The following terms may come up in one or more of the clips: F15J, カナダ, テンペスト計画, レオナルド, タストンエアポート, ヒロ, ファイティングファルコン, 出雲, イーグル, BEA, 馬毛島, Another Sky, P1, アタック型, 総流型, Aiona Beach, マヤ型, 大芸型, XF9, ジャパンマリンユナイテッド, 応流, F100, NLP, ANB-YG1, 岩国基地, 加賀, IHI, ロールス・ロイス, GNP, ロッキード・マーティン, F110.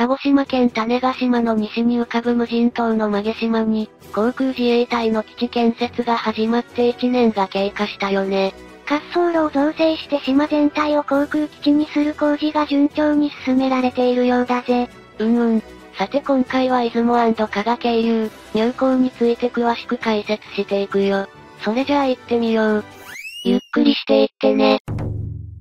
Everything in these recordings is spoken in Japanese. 鹿児島県種子島の西に浮かぶ無人島の馬毛島に、航空自衛隊の基地建設が始まって1年が経過したよね。滑走路を造成して島全体を航空基地にする工事が順調に進められているようだぜ。さて今回は出雲&加賀渓流、入港について詳しく解説していくよ。それじゃあ行ってみよう。ゆっくりしていってね。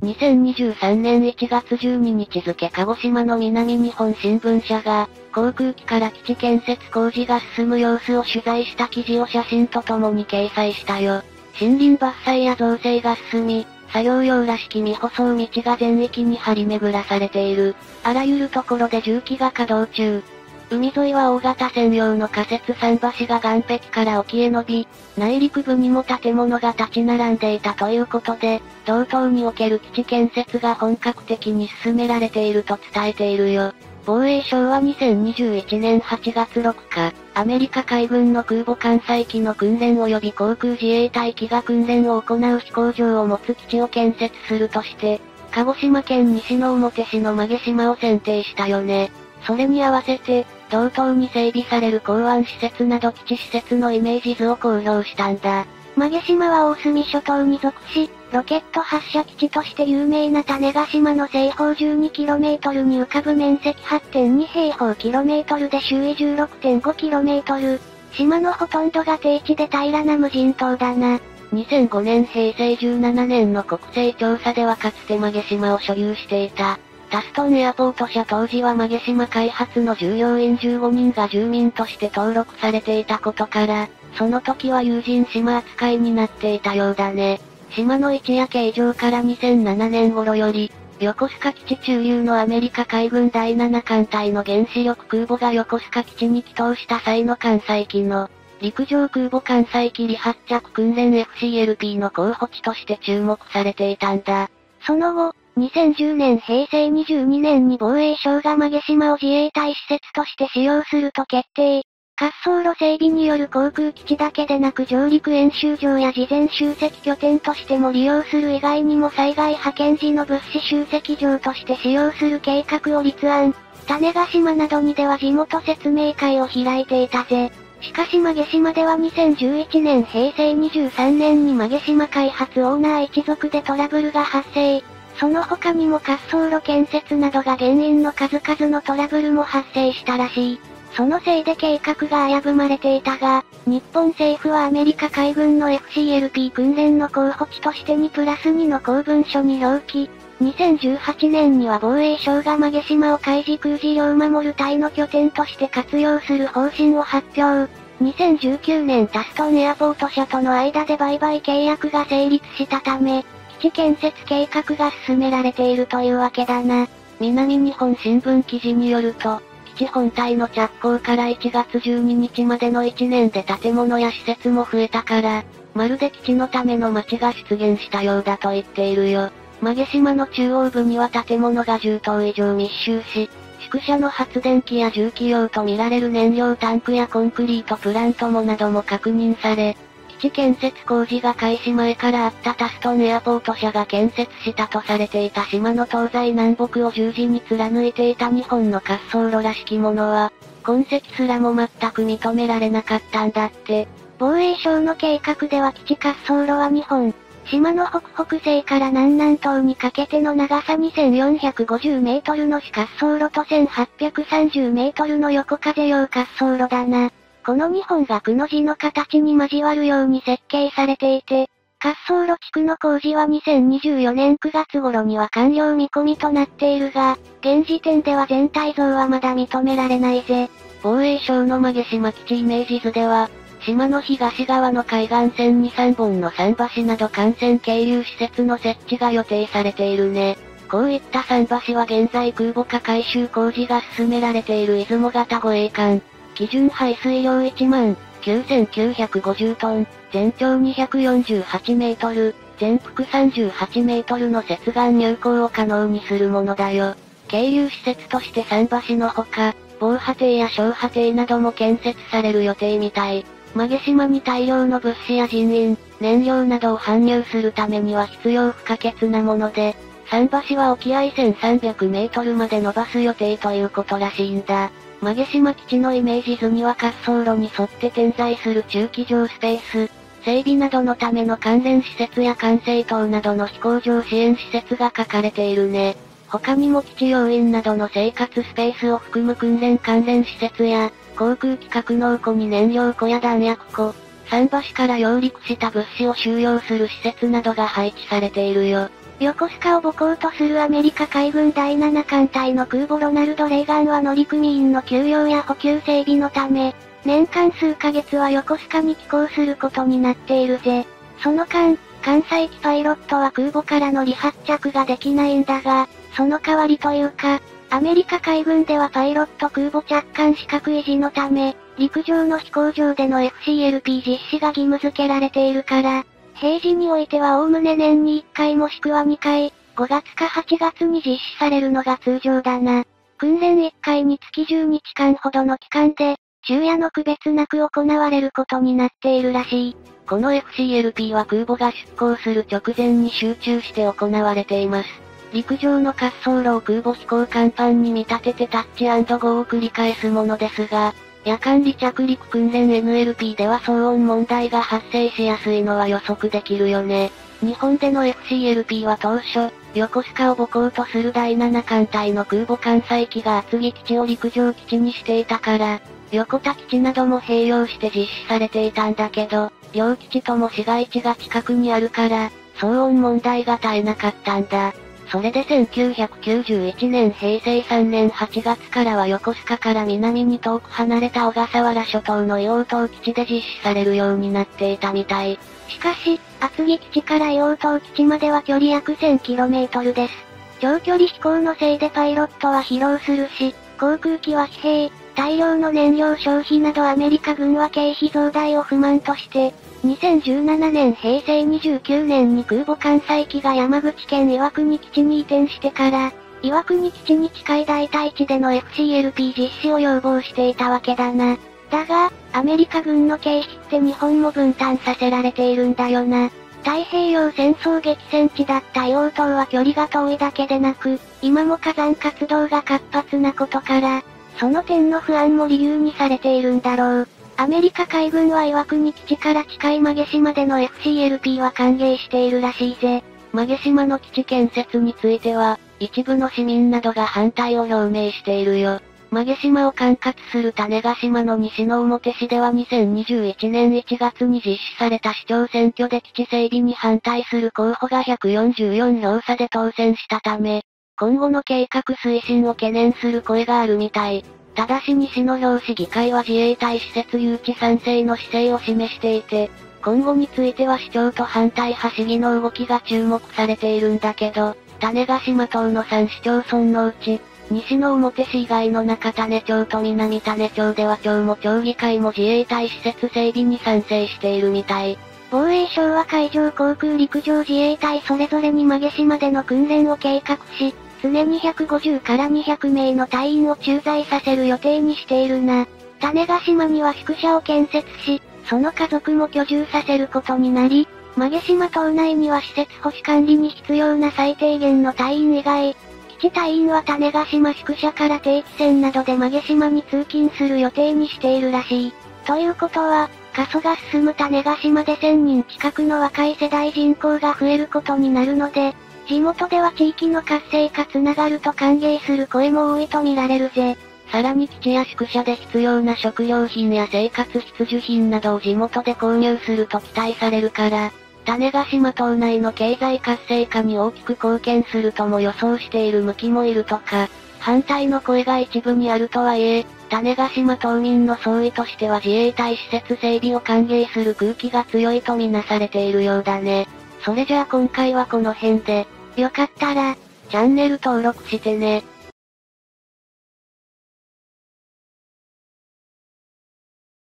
2023年1月12日付鹿児島の南日本新聞社が、航空機から基地建設工事が進む様子を取材した記事を写真とともに掲載したよ。森林伐採や造成が進み、作業用らしき未舗装道が全域に張り巡らされている。あらゆるところで重機が稼働中。海沿いは大型専用の仮設桟橋が岸壁から沖へ伸び、内陸部にも建物が立ち並んでいたということで、道東における基地建設が本格的に進められていると伝えているよ。防衛省は2021年8月6日、アメリカ海軍の空母艦載機の訓練及び航空自衛隊機が訓練を行う飛行場を持つ基地を建設するとして、鹿児島県西之表市の馬毛島を選定したよね。それに合わせて、道東に整備される港湾施設など基地施設のイメージ図を公表したんだ。馬毛島は大隅諸島に属し、ロケット発射基地として有名な種子島の西方 12km に浮かぶ面積 8.2 平方 km で周囲 16.5km。島のほとんどが低地で平らな無人島だな。2005年平成17年の国勢調査ではかつて馬毛島を所有していた。タストンエアポート社当時は馬毛島開発の従業員15人が住民として登録されていたことから、その時は有人島扱いになっていたようだね。島の位置や形状から2007年頃より、横須賀基地駐留のアメリカ海軍第7艦隊の原子力空母が横須賀基地に帰投した際の艦載機の、陸上空母艦載機離発着訓練 FCLP の候補地として注目されていたんだ。その後、2010年平成22年に防衛省が馬毛島を自衛隊施設として使用すると決定。滑走路整備による航空基地だけでなく上陸演習場や事前集積拠点としても利用する以外にも災害派遣時の物資集積場として使用する計画を立案。種子島などにでは地元説明会を開いていたぜ。しかし馬毛島では2011年平成23年に馬毛島開発オーナー一族でトラブルが発生。その他にも滑走路建設などが原因の数々のトラブルも発生したらしい。そのせいで計画が危ぶまれていたが、日本政府はアメリカ海軍の FCLP 訓練の候補地として2+2の公文書に表記。2018年には防衛省が馬毛島を海事空事領守る隊の拠点として活用する方針を発表。2019年タストンエアポート社との間で売買契約が成立したため、基地建設計画が進められているというわけだな。南日本新聞記事によると、基地本体の着工から1月12日までの1年で建物や施設も増えたから、まるで基地のための街が出現したようだと言っているよ。馬毛島の中央部には建物が10棟以上密集し、宿舎の発電機や重機用と見られる燃料タンクやコンクリートプラントもなども確認され、基地建設工事が開始前からあったタストンエアポート社が建設したとされていた島の東西南北を十字に貫いていた日本の滑走路らしきものは、痕跡すらも全く認められなかったんだって。防衛省の計画では基地滑走路は2本、島の北北西から南南東にかけての長さ2450メートルの主滑走路と1830メートルの横風用滑走路だな。この2本がくの字の形に交わるように設計されていて、滑走路地区の工事は2024年9月頃には完了見込みとなっているが、現時点では全体像はまだ認められないぜ。防衛省の馬毛島基地イメージ図では、島の東側の海岸線に3本の桟橋など幹線係留施設の設置が予定されているね。こういった桟橋は現在空母化改修工事が進められている出雲型護衛艦。基準排水量19950トン、全長248メートル、全幅38メートルの接岸入港を可能にするものだよ。係留施設として桟橋のほか、防波堤や小波堤なども建設される予定みたい。馬毛島に大量の物資や人員、燃料などを搬入するためには必要不可欠なもので、桟橋は沖合1300メートルまで伸ばす予定ということらしいんだ。馬毛島基地のイメージ図には滑走路に沿って点在する駐機場スペース、整備などのための関連施設や管制塔などの飛行場支援施設が書かれているね。他にも基地要員などの生活スペースを含む訓練関連施設や、航空機格納庫に燃料庫や弾薬庫、桟橋から揚陸した物資を収容する施設などが配置されているよ。横須賀を母港とするアメリカ海軍第7艦隊の空母ロナルド・レーガンは乗組員の給養や補給整備のため、年間数ヶ月は横須賀に寄港することになっているぜ。その間、関西機パイロットは空母からの離発着ができないんだが、その代わりというか、アメリカ海軍ではパイロット空母着艦資格維持のため、陸上の飛行場での FCLP 実施が義務付けられているから、平時においては概ね年に1回もしくは2回、5月か8月に実施されるのが通常だな。訓練1回につき10日間ほどの期間で、昼夜の区別なく行われることになっているらしい。この FCLP は空母が出港する直前に集中して行われています。陸上の滑走路を空母飛行甲板に見立ててタッチ&ゴーを繰り返すものですが、夜間離着陸訓練 NLP では騒音問題が発生しやすいのは予測できるよね。日本での FCLP は当初、横須賀を母港とする第7艦隊の空母関西機が厚木基地を陸上基地にしていたから、横田基地なども併用して実施されていたんだけど、両基地とも市街地が近くにあるから、騒音問題が絶えなかったんだ。それで1991年平成3年8月からは横須賀から南に遠く離れた小笠原諸島の硫黄島基地で実施されるようになっていたみたい。しかし、厚木基地から硫黄島基地までは距離約 1000km です。長距離飛行のせいでパイロットは疲労するし、航空機は疲弊、大量の燃料消費などアメリカ軍は経費増大を不満として、2017年平成29年に空母関西機が山口県岩国基地に移転してから、岩国基地に近い代替地での FCLP 実施を要望していたわけだな。だが、アメリカ軍の経費って日本も分担させられているんだよな。太平洋戦争激戦地だった硫黄島は距離が遠いだけでなく、今も火山活動が活発なことから、その点の不安も理由にされているんだろう。アメリカ海軍は岩国基地から近い馬毛島での FCLP は歓迎しているらしいぜ。馬毛島の基地建設については、一部の市民などが反対を表明しているよ。馬毛島を管轄する種子島の西之表市では2021年1月に実施された市長選挙で基地整備に反対する候補が144票差で当選したため、今後の計画推進を懸念する声があるみたい。ただし西之表市議会は自衛隊施設誘致賛成の姿勢を示していて、今後については市長と反対派市議の動きが注目されているんだけど、種子島島の3市町村のうち、西之表市以外の中種子町と南種子町では町も町議会も自衛隊施設整備に賛成しているみたい。防衛省は海上航空陸上自衛隊それぞれに馬毛島での訓練を計画し、常に150から200名の隊員を駐在させる予定にしているな。種子島には宿舎を建設し、その家族も居住させることになり、馬毛島島内には施設保守管理に必要な最低限の隊員以外、基地隊員は種子島宿舎から定期船などで馬毛島に通勤する予定にしているらしい。ということは、過疎が進む種子島で1000人近くの若い世代人口が増えることになるので、地元では地域の活性化つながると歓迎する声も多いと見られるぜ。さらに基地や宿舎で必要な食料品や生活必需品などを地元で購入すると期待されるから、種子島島内の経済活性化に大きく貢献するとも予想している向きもいるとか、反対の声が一部にあるとはいえ、種子島島民の総意としては自衛隊施設整備を歓迎する空気が強いとみなされているようだね。それじゃあ今回はこの辺で。よかったら、チャンネル登録してね。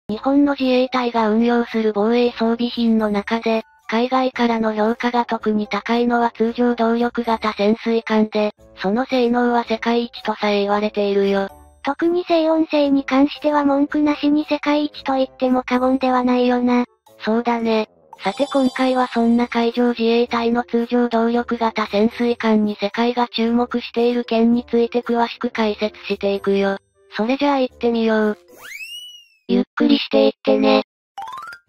日本の自衛隊が運用する防衛装備品の中で、海外からの評価が特に高いのは通常動力型潜水艦で、その性能は世界一とさえ言われているよ。特に静音性に関しては文句なしに世界一と言っても過言ではないよな。そうだね。さて今回はそんな海上自衛隊の通常動力型潜水艦に世界が注目している件について詳しく解説していくよ。それじゃあ行ってみよう。ゆっくりしていってね。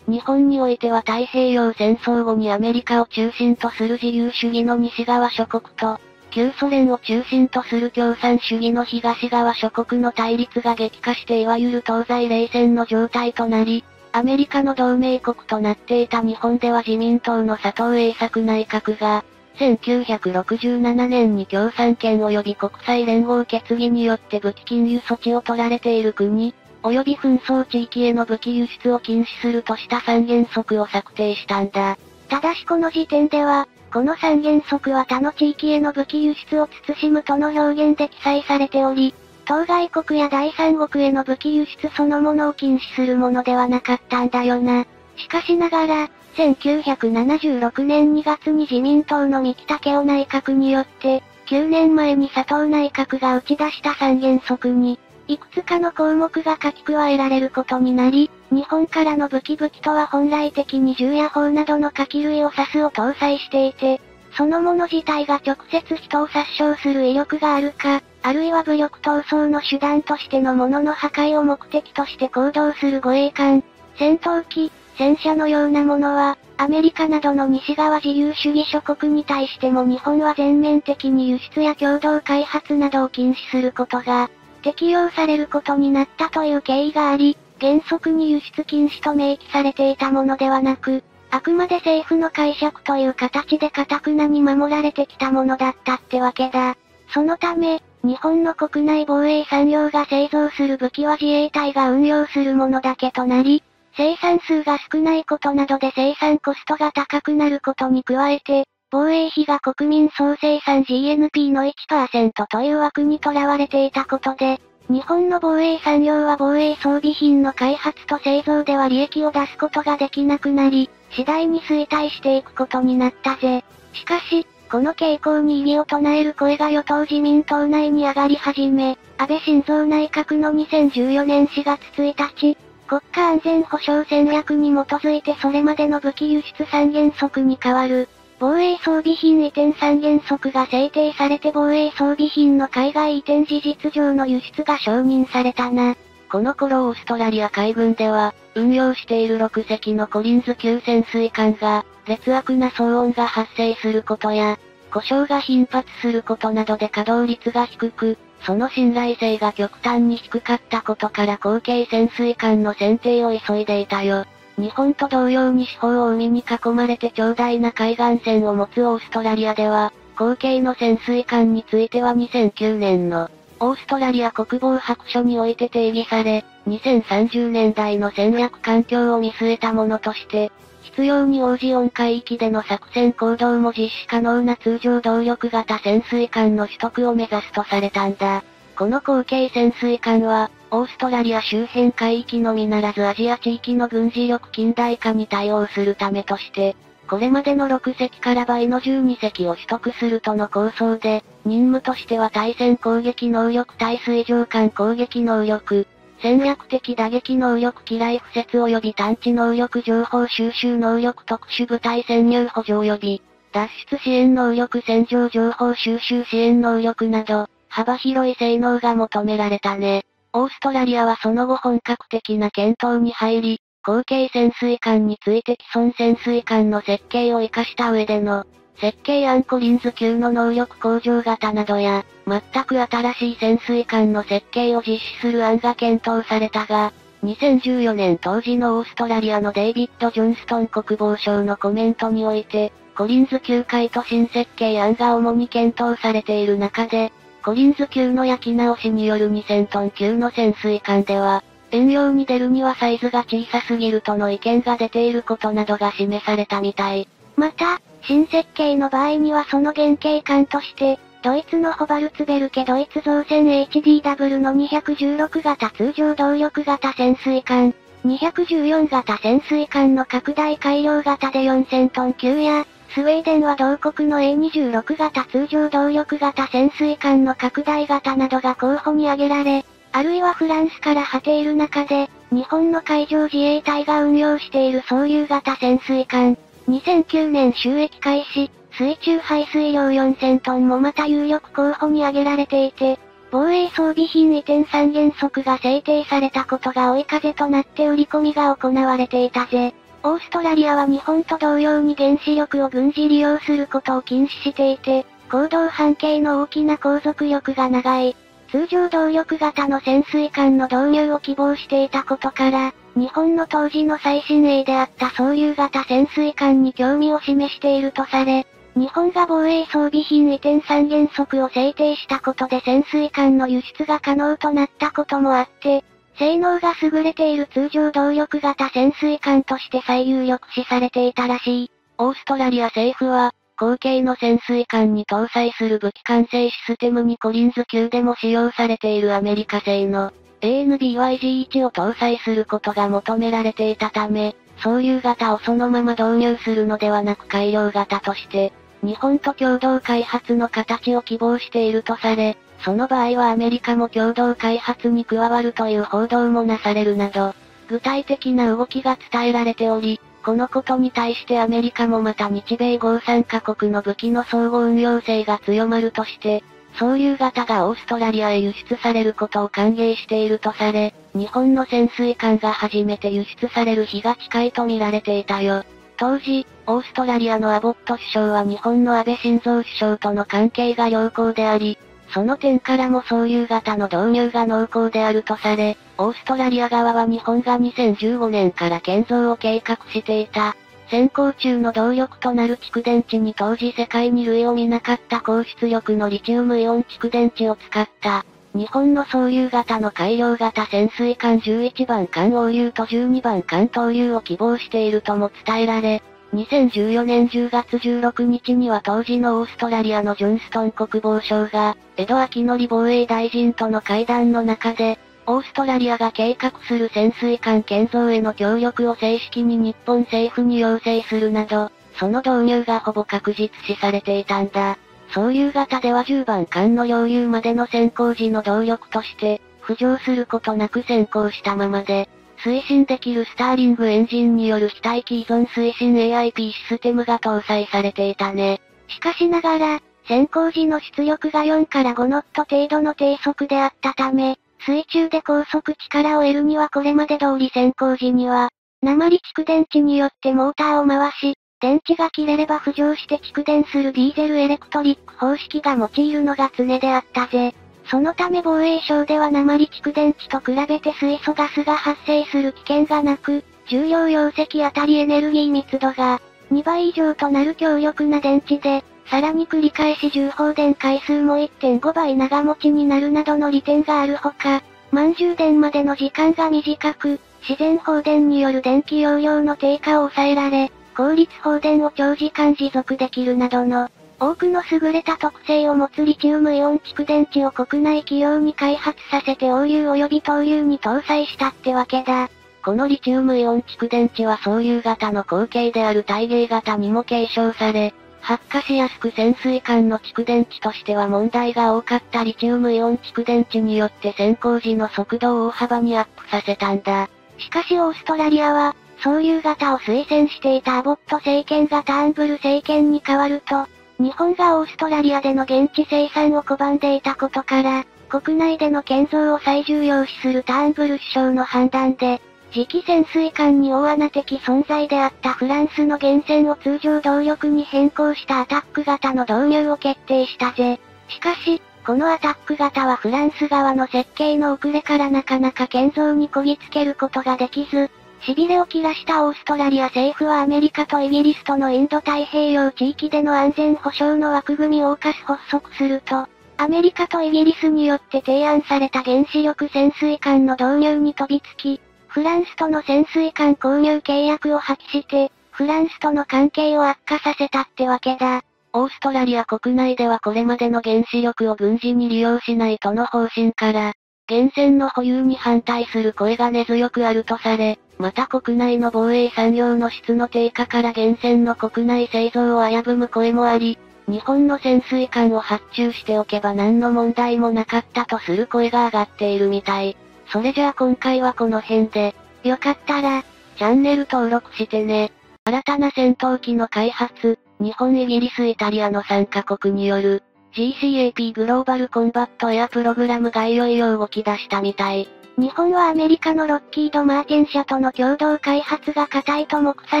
日本においては太平洋戦争後にアメリカを中心とする自由主義の西側諸国と、旧ソ連を中心とする共産主義の東側諸国の対立が激化していわゆる東西冷戦の状態となり、アメリカの同盟国となっていた日本では自民党の佐藤栄作内閣が、1967年に共産権及び国際連合決議によって武器禁輸措置を取られている国、及び紛争地域への武器輸出を禁止するとした三原則を策定したんだ。ただしこの時点では、この三原則は他の地域への武器輸出を慎むとの表現で記載されており、当該国や第三国への武器輸出そのものを禁止するものではなかったんだよな。しかしながら、1976年2月に自民党の三木武夫内閣によって、9年前に佐藤内閣が打ち出した三原則に、いくつかの項目が書き加えられることになり、日本からの武器とは本来的に銃や砲などの火器類を指すを搭載していて、そのもの自体が直接人を殺傷する威力があるか、あるいは武力闘争の手段としてのものの破壊を目的として行動する護衛艦、戦闘機、戦車のようなものは、アメリカなどの西側自由主義諸国に対しても日本は全面的に輸出や共同開発などを禁止することが、適用されることになったという経緯があり、原則に輸出禁止と明記されていたものではなく、あくまで政府の解釈という形で堅くなに守られてきたものだったってわけだ。そのため、日本の国内防衛産業が製造する武器は自衛隊が運用するものだけとなり、生産数が少ないことなどで生産コストが高くなることに加えて、防衛費が国民総生産 GNP の 1% という枠にとらわれていたことで、日本の防衛産業は防衛装備品の開発と製造では利益を出すことができなくなり、次第に衰退していくことになったぜ。しかし、この傾向に異議を唱える声が与党自民党内に上がり始め、安倍晋三内閣の2014年4月1日、国家安全保障戦略に基づいてそれまでの武器輸出三原則に代わる、防衛装備品移転三原則が制定されて防衛装備品の海外移転事実上の輸出が承認されたな。この頃オーストラリア海軍では、運用している6隻のコリンズ級潜水艦が、劣悪な騒音が発生することや、故障が頻発することなどで稼働率が低く、その信頼性が極端に低かったことから後継潜水艦の選定を急いでいたよ。日本と同様に四方を海に囲まれて長大な海岸線を持つオーストラリアでは、後継の潜水艦については2009年のオーストラリア国防白書において定義され、2030年代の戦略環境を見据えたものとして、必要に応じ温海域での作戦行動も実施可能な通常動力型潜水艦の取得を目指すとされたんだ。この後継潜水艦は、オーストラリア周辺海域のみならずアジア地域の軍事力近代化に対応するためとして、これまでの6隻から倍の12隻を取得するとの構想で、任務としては対戦攻撃能力対水上艦攻撃能力、戦略的打撃能力機雷敷設及び探知能力情報収集能力特殊部隊潜入補助及び、脱出支援能力戦場情報収集支援能力など、幅広い性能が求められたね。オーストラリアはその後本格的な検討に入り、後継潜水艦について既存潜水艦の設計を活かした上での、設計案コリンズ級の能力向上型などや、全く新しい潜水艦の設計を実施する案が検討されたが、2014年当時のオーストラリアのデイビッド・ジョンストン国防相のコメントにおいて、コリンズ級改と新設計案が主に検討されている中で、コリンズ級の焼き直しによる2000トン級の潜水艦では、遠洋に出るにはサイズが小さすぎるとの意見が出ていることなどが示されたみたい。また、新設計の場合にはその原型艦として、ドイツのホバルツベルケドイツ造船 HDW の216型通常動力型潜水艦、214型潜水艦の拡大改良型で4000トン級や、スウェーデンは同国の A26 型通常動力型潜水艦の拡大型などが候補に挙げられ、あるいはフランスから果ている中で、日本の海上自衛隊が運用している総流型潜水艦。2009年収益開始、水中排水量4000トンもまた有力候補に挙げられていて、防衛装備品移転三原則が制定されたことが追い風となって売り込みが行われていたぜ。オーストラリアは日本と同様に原子力を軍事利用することを禁止していて、行動半径の大きな航続力が長い、通常動力型の潜水艦の導入を希望していたことから、日本の当時の最新鋭であった総流型潜水艦に興味を示しているとされ、日本が防衛装備品移転三原則を制定したことで潜水艦の輸出が可能となったこともあって、性能が優れている通常動力型潜水艦として最有力視されていたらしい。オーストラリア政府は、後継の潜水艦に搭載する武器管制システムにコリンズ級でも使用されているアメリカ製の ANB-YG1 を搭載することが求められていたため、総流型をそのまま導入するのではなく改良型として、日本と共同開発の形を希望しているとされ、その場合はアメリカも共同開発に加わるという報道もなされるなど、具体的な動きが伝えられており、このことに対してアメリカもまた日米豪3カ国の武器の相互運用性が強まるとして、総流型がオーストラリアへ輸出されることを歓迎しているとされ、日本の潜水艦が初めて輸出される日が近いと見られていたよ。当時、オーストラリアのアボット首相は日本の安倍晋三首相との関係が良好であり、その点からも総流型の導入が濃厚であるとされ、オーストラリア側は日本が2015年から建造を計画していた、先行中の動力となる蓄電池に当時世界に類を見なかった高出力のリチウムイオン蓄電池を使った、日本の総流型の改良型潜水艦11番艦王流と12番艦東流を希望しているとも伝えられ、2014年10月16日には当時のオーストラリアのジョンストン国防相が、江戸明則防衛大臣との会談の中で、オーストラリアが計画する潜水艦建造への協力を正式に日本政府に要請するなど、その導入がほぼ確実視されていたんだ。総流型では10番艦の領有までの先行時の動力として、浮上することなく先行したままで、推進できるスターリングエンジンによる非待機依存推進 AIP システムが搭載されていたね。しかしながら、先行時の出力が4から5ノット程度の低速であったため、水中で高速力を得るにはこれまで通り先行時には、鉛蓄電池によってモーターを回し、電池が切れれば浮上して蓄電するディーゼルエレクトリック方式が用いるのが常であったぜ。そのため防衛省では鉛蓄電池と比べて水素ガスが発生する危険がなく、重量容積あたりエネルギー密度が2倍以上となる強力な電池で、さらに繰り返し充放電回数も 1.5 倍長持ちになるなどの利点があるほか、満充電までの時間が短く、自然放電による電気容量の低下を抑えられ、効率放電を長時間持続できるなどの、多くの優れた特性を持つリチウムイオン蓄電池を国内企業に開発させて応流及び東流に搭載したってわけだ。このリチウムイオン蓄電池は総流型の後継である大芸型にも継承され、発火しやすく潜水艦の蓄電池としては問題が多かったリチウムイオン蓄電池によって先行時の速度を大幅にアップさせたんだ。しかしオーストラリアは、総流型を推薦していたアボット政権がターンブル政権に代わると、日本がオーストラリアでの現地生産を拒んでいたことから、国内での建造を最重要視するターンブル首相の判断で、次期潜水艦に大穴的存在であったフランスの原潜を通常動力に変更したアタック型の導入を決定したぜ。しかし、このアタック型はフランス側の設計の遅れからなかなか建造にこぎつけることができず、痺れを切らしたオーストラリア政府はアメリカとイギリスとのインド太平洋地域での安全保障の枠組みをAUKUS発足すると、アメリカとイギリスによって提案された原子力潜水艦の導入に飛びつき、フランスとの潜水艦購入契約を破棄して、フランスとの関係を悪化させたってわけだ。オーストラリア国内ではこれまでの原子力を軍事に利用しないとの方針から、原潜の保有に反対する声が根強くあるとされ、また国内の防衛産業の質の低下から原潜の国内製造を危ぶむ声もあり、日本の潜水艦を発注しておけば何の問題もなかったとする声が上がっているみたい。それじゃあ今回はこの辺で、よかったら、チャンネル登録してね。新たな戦闘機の開発、日本、イギリス、イタリアの3カ国による、GCAP グローバルコンバットエアプログラムがいよいよ動き出したみたい。日本はアメリカのロッキード・マーティン社との共同開発が過大と目さ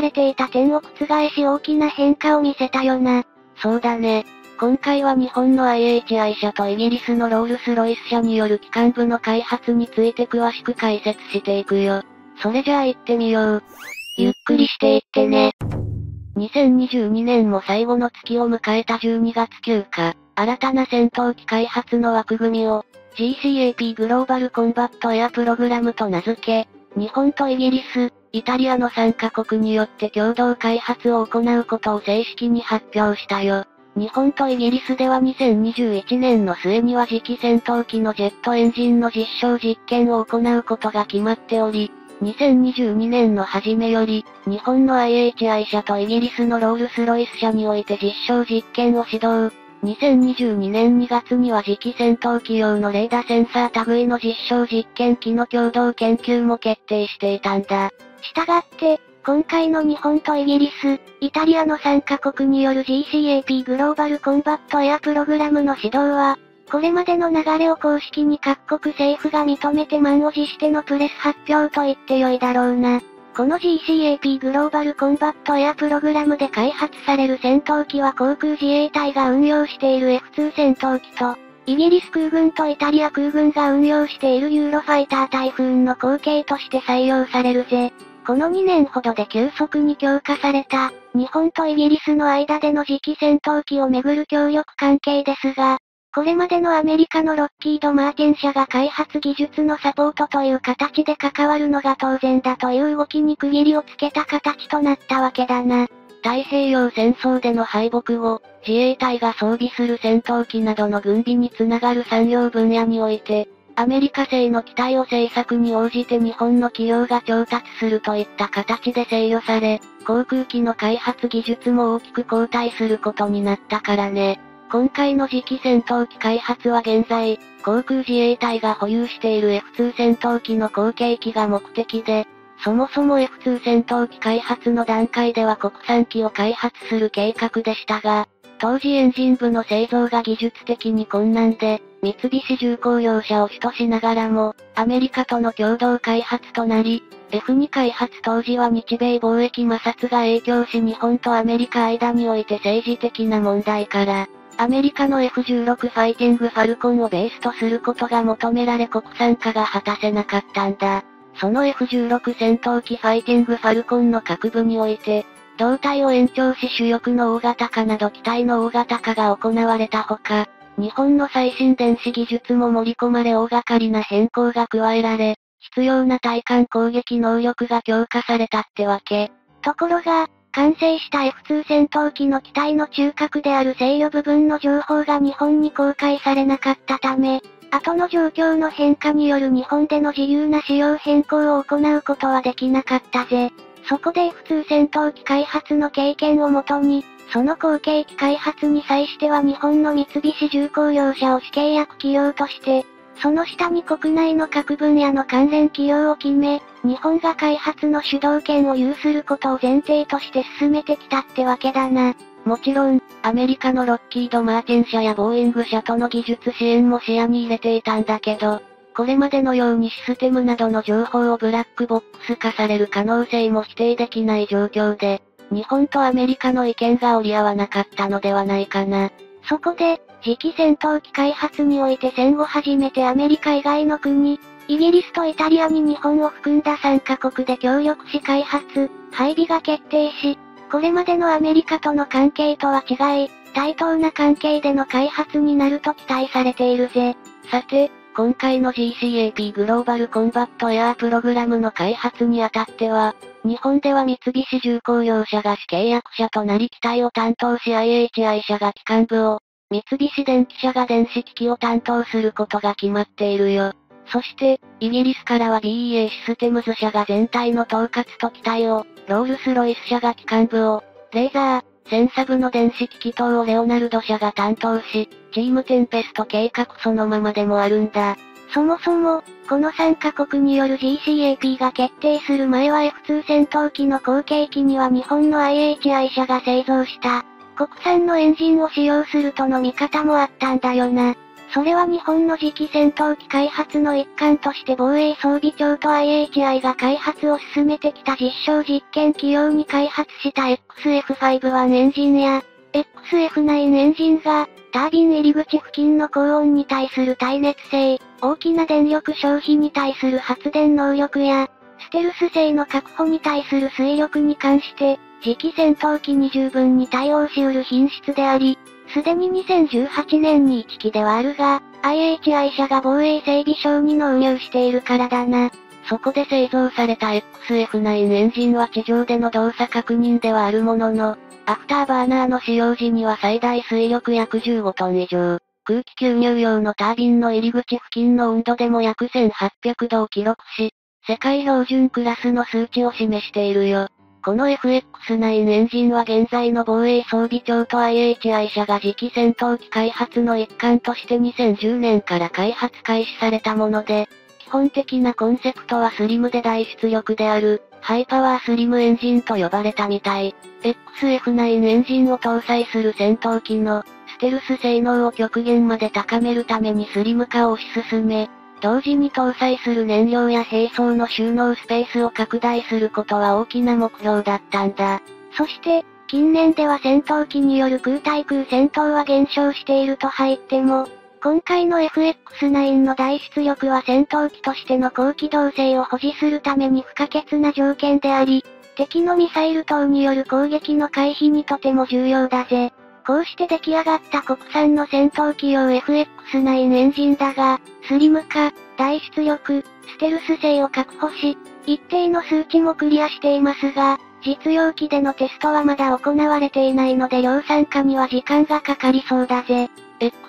れていた点を覆し大きな変化を見せたよな。そうだね。今回は日本の IHI 社とイギリスのロールス・ロイス社による機関部の開発について詳しく解説していくよ。それじゃあ行ってみよう。ゆっくりしていってね。2022年も最後の月を迎えた12月9日、新たな戦闘機開発の枠組みを GCAP グローバルコンバットエアプログラムと名付け、日本とイギリス、イタリアの3カ国によって共同開発を行うことを正式に発表したよ。日本とイギリスでは2021年の末には次期戦闘機のジェットエンジンの実証実験を行うことが決まっており、2022年の初めより、日本の IHI 社とイギリスのロールス・ロイス社において実証実験を始動。2022年2月には次期戦闘機用のレーダセンサー類の実証実験機の共同研究も決定していたんだ。したがって、今回の日本とイギリス、イタリアの3カ国による GCAP グローバルコンバットエアプログラムの始動は、これまでの流れを公式に各国政府が認めて満を持してのプレス発表と言ってよいだろうな。この GCAP グローバルコンバットエアプログラムで開発される戦闘機は航空自衛隊が運用している F2 戦闘機と、イギリス空軍とイタリア空軍が運用しているユーロファイタータイフーンの後継として採用されるぜ。この2年ほどで急速に強化された、日本とイギリスの間での次期戦闘機をめぐる協力関係ですが、これまでのアメリカのロッキード・マーティン社が開発技術のサポートという形で関わるのが当然だという動きに区切りをつけた形となったわけだな。太平洋戦争での敗北後、自衛隊が装備する戦闘機などの軍備につながる産業分野において、アメリカ製の機体を政策に応じて日本の企業が調達するといった形で制御され、航空機の開発技術も大きく後退することになったからね。今回の次期戦闘機開発は現在、航空自衛隊が保有している F2 戦闘機の後継機が目的で、そもそも F2 戦闘機開発の段階では国産機を開発する計画でしたが、当時エンジン部の製造が技術的に困難で、三菱重工業社を主としながらも、アメリカとの共同開発となり、F2 開発当時は日米貿易摩擦が影響し日本とアメリカ間において政治的な問題から、アメリカの F16 ファイティングファルコンをベースとすることが求められ国産化が果たせなかったんだ。その F16 戦闘機ファイティングファルコンの各部において、胴体を延長し主翼の大型化など機体の大型化が行われたほか、日本の最新電子技術も盛り込まれ大掛かりな変更が加えられ、必要な対艦攻撃能力が強化されたってわけ。ところが、完成した F2 戦闘機の機体の中核である制御部分の情報が日本に公開されなかったため、後の状況の変化による日本での自由な仕様変更を行うことはできなかったぜ。そこで F2 戦闘機開発の経験をもとに、その後継機開発に際しては日本の三菱重工業社を主契約企業として、その下に国内の各分野の関連企業を決め、日本が開発の主導権を有することを前提として進めてきたってわけだな。もちろん、アメリカのロッキード・マーティン社やボーイング社との技術支援も視野に入れていたんだけど、これまでのようにシステムなどの情報をブラックボックス化される可能性も否定できない状況で、日本とアメリカの意見が折り合わなかったのではないかな。そこで、次期戦闘機開発において戦後初めてアメリカ以外の国、イギリスとイタリアに日本を含んだ3カ国で協力し開発、配備が決定し、これまでのアメリカとの関係とは違い、対等な関係での開発になると期待されているぜ。さて、今回の GCAP グローバルコンバットエアープログラムの開発にあたっては、日本では三菱重工業社が主契約者となり機体を担当し IHI 社が機関部を、三菱電機社が電子機器を担当することが決まっているよ。そして、イギリスからは BEA システムズ社が全体の統括と機体を、ロールス・ロイス社が機関部を、レーザー、センサ部の電子機器等をレオナルド社が担当し、チームテンペスト計画そのままでもあるんだ。そもそも、この3カ国による GCAP が決定する前は F2 戦闘機の後継機には日本の IHI 社が製造した、国産のエンジンを使用するとの見方もあったんだよな。それは日本の次期戦闘機開発の一環として防衛装備庁と IHI が開発を進めてきた実証実験機用に開発した XF5-1 エンジンや XF9 エンジンが、タービン入り口付近の高温に対する耐熱性、大きな電力消費に対する発電能力や、ステルス性の確保に対する推力に関して、次期戦闘機に十分に対応しうる品質であり、すでに2018年に1機ではあるが、IHI 社が防衛整備省に納入しているからだな。そこで製造された XF9 エンジンは地上での動作確認ではあるものの、アフターバーナーの使用時には最大推力約15トン以上、空気吸入用のタービンの入り口付近の温度でも約1800度を記録し、世界標準クラスの数値を示しているよ。この FX9 エンジンは現在の防衛装備庁と IHI 社が次期戦闘機開発の一環として2010年から開発開始されたもので、基本的なコンセプトはスリムで大出力である、ハイパワースリムエンジンと呼ばれたみたい。XF9 エンジンを搭載する戦闘機の、ステルス性能を極限まで高めるためにスリム化を推し進め、同時に搭載する燃料や兵装の収納スペースを拡大することは大きな目標だったんだ。そして、近年では戦闘機による空対空戦闘は減少していると入っても、今回の FX9 の大出力は戦闘機としての高機動性を保持するために不可欠な条件であり、敵のミサイル等による攻撃の回避にとても重要だぜ。こうして出来上がった国産の戦闘機用 FX9 エンジンだが、スリム化、大出力、ステルス性を確保し、一定の数値もクリアしていますが、実用機でのテストはまだ行われていないので量産化には時間がかかりそうだぜ。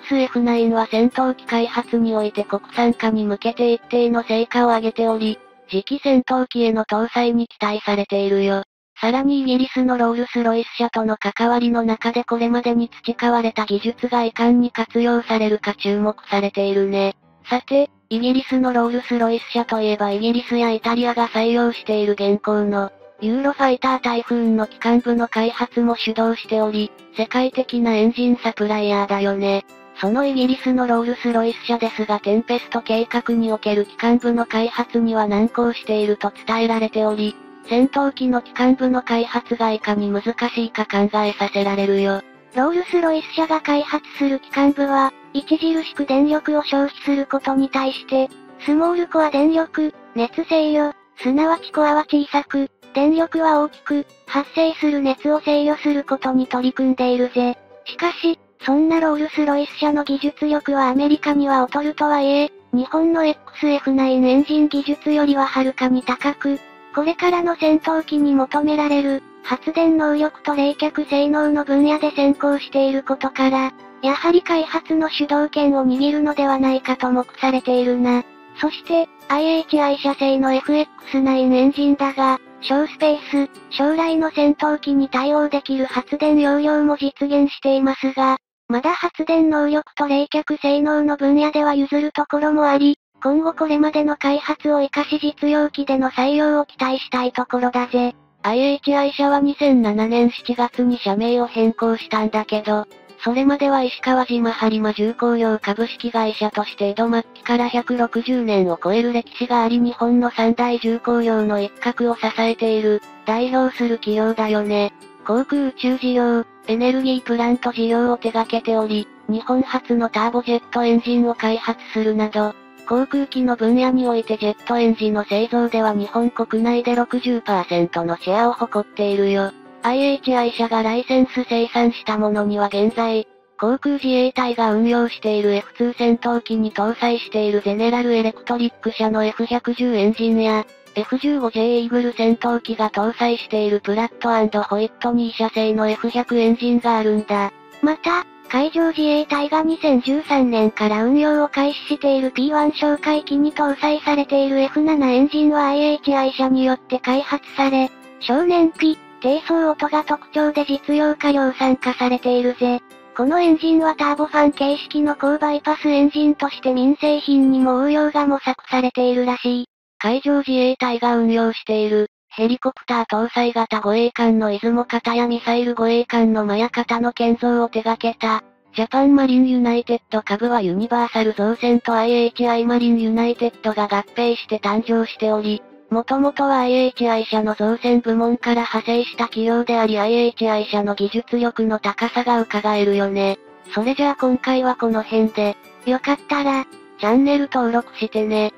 XF9 は戦闘機開発において国産化に向けて一定の成果を上げており、次期戦闘機への搭載に期待されているよ。さらにイギリスのロールス・ロイス社との関わりの中でこれまでに培われた技術がいかに活用されるか注目されているね。さて、イギリスのロールス・ロイス社といえばイギリスやイタリアが採用している現行のユーロファイタータイフーンの機関部の開発も主導しており、世界的なエンジンサプライヤーだよね。そのイギリスのロールス・ロイス社ですがテンペスト計画における機関部の開発には難航していると伝えられており、戦闘機の機関部の開発がいかに難しいか考えさせられるよ。ロールス・ロイス社が開発する機関部は、著しく電力を消費することに対して、スモールコア電力、熱制御、すなわちコアは小さく、電力は大きく、発生する熱を制御することに取り組んでいるぜ。しかし、そんなロールス・ロイス社の技術力はアメリカには劣るとはいえ、日本の XF9 エンジン技術よりははるかに高く、これからの戦闘機に求められる、発電能力と冷却性能の分野で先行していることから、やはり開発の主導権を握るのではないかと目されているな。そして、IHI 社製の FX9 エンジンだが、小スペース、将来の戦闘機に対応できる発電容量も実現していますが、まだ発電能力と冷却性能の分野では譲るところもあり、今後これまでの開発を活かし実用機での採用を期待したいところだぜ。IHI 社は2007年7月に社名を変更したんだけど、それまでは石川島播磨重工業株式会社として江戸末期から160年を超える歴史があり日本の三大重工業の一角を支えている、代表する企業だよね。航空宇宙事業、エネルギープラント事業を手掛けており、日本初のターボジェットエンジンを開発するなど、航空機の分野においてジェットエンジンの製造では日本国内で 60% のシェアを誇っているよ。IHI 社がライセンス生産したものには現在、航空自衛隊が運用している F2 戦闘機に搭載しているゼネラルエレクトリック社の F110 エンジンや、F15J イーグル戦闘機が搭載しているプラット&ホイットニー社製の F100 エンジンがあるんだ。また、海上自衛隊が2013年から運用を開始している P1 哨戒機に搭載されている F7 エンジンは IHI 社によって開発され、少年 P、低層音が特徴で実用化量産化されているぜ。このエンジンはターボファン形式の高バイパスエンジンとして民生品にも応用が模索されているらしい。海上自衛隊が運用しているヘリコプター搭載型護衛艦の出雲型やミサイル護衛艦のマヤ型の建造を手掛けたジャパンマリンユナイテッド株はユニバーサル造船と IHI マリンユナイテッドが合併して誕生しており、もともとは IHI 社の造船部門から派生した企業であり IHI 社の技術力の高さが伺えるよね。それじゃあ今回はこの辺で、よかったら、チャンネル登録してね。